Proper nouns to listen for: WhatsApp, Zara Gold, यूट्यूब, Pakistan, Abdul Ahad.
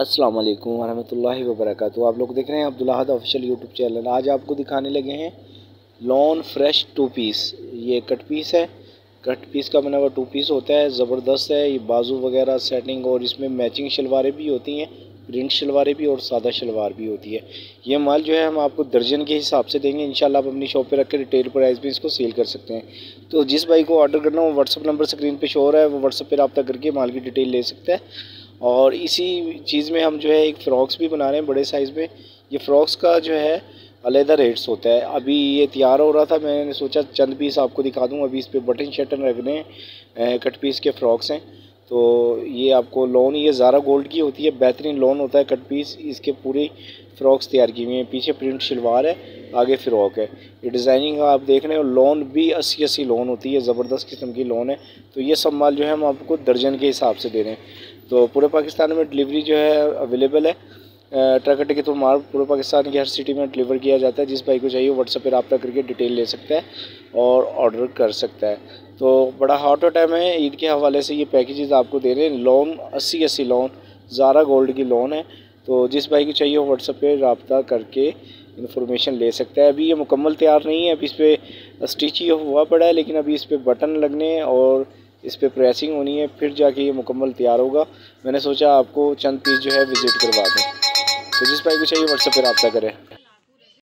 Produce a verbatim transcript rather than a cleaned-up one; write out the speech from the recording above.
अस्सलामुअलैकुम वरहमतुल्लाहि वबरकातुहू। आप लोग देख रहे हैं Abdul Ahad official यूट्यूब channel. आज आपको दिखाने लगे हैं लॉन फ्रेश टू पीस। ये कट पीस है, कट पीस का बना हुआ टू पीस होता है, ज़बरदस्त है। ये बाजू वगैरह सेटिंग और इसमें मैचिंग शलवारें भी होती हैं, प्रिंट शलवारें भी और सादा शलवार भी होती है। ये माल जो है हम आपको दर्जन के हिसाब से देंगे इंशाल्लाह। आप अपनी शॉप पे रख के रिटेल प्राइस भी इसको सेल कर सकते हैं। तो जिस भाई को ऑर्डर करना हो व्हाट्सअप नंबर स्क्रीन पे शो हो रहा है, वो व्हाट्सअप पे रब्ता करके माल की डिटेल ले सकता है। और इसी चीज़ में हम जो है एक फ़्रॉक्स भी बना रहे हैं बड़े साइज़ में। ये फ़्रॉक्स का जो है अलहदा रेट्स होता है। अभी ये तैयार हो रहा था, मैंने सोचा चंद पीस आपको दिखा दूँ। अभी इस पर बटन शटन रखने हैं, कट पीस के फ़्रॉक्स हैं। तो ये आपको लॉन, ये ज़ारा गोल्ड की होती है, बेहतरीन लॉन होता है कट पीस। इसके पूरी फ़्रॉक्स तैयार की हुई हैं, पीछे प्रिंट शलवार है, आगे फ़्रॉक है। ये डिज़ाइनिंग आप देख रहे हो। लॉन भी अस्सी अस्सी लॉन होती है, ज़बरदस्त किस्म की लॉन है। तो ये सब माल जो है हम आपको दर्जन के हिसाब से दे रहे हैं। तो पूरे पाकिस्तान में डिलीवरी जो है अवेलेबल है। ट्रक अड्डे के थ्रू माल पूरे पाकिस्तान की हर सिटी में डिलीवर किया जाता है। जिस भाई को चाहिए व्हाट्सएप पर रब्ता करके डिटेल ले सकता है और ऑर्डर कर सकता है। तो बड़ा हॉट टाइम है, ईद के हवाले से ये पैकेजेस आपको दे रहे हैं। लॉन अस्सी अस्सी लॉन ज़ारा गोल्ड की लॉन है। तो जिस भाई को चाहिए व्हाट्सएप पे रब्ता करके इन्फॉर्मेशन ले सकता है। अभी ये मुकम्मल तैयार नहीं है, अभी इस पर स्टिच ही हुआ पड़ा है, लेकिन अभी इस पर बटन लगने और इस पर प्रेसिंग होनी है, फिर जाके ये मुकम्मल तैयार होगा। मैंने सोचा आपको चंद पीस जो है विज़िट करवा दें। तो जिस भाई को चाहिए व्हाट्सएप पर रब्ता करें।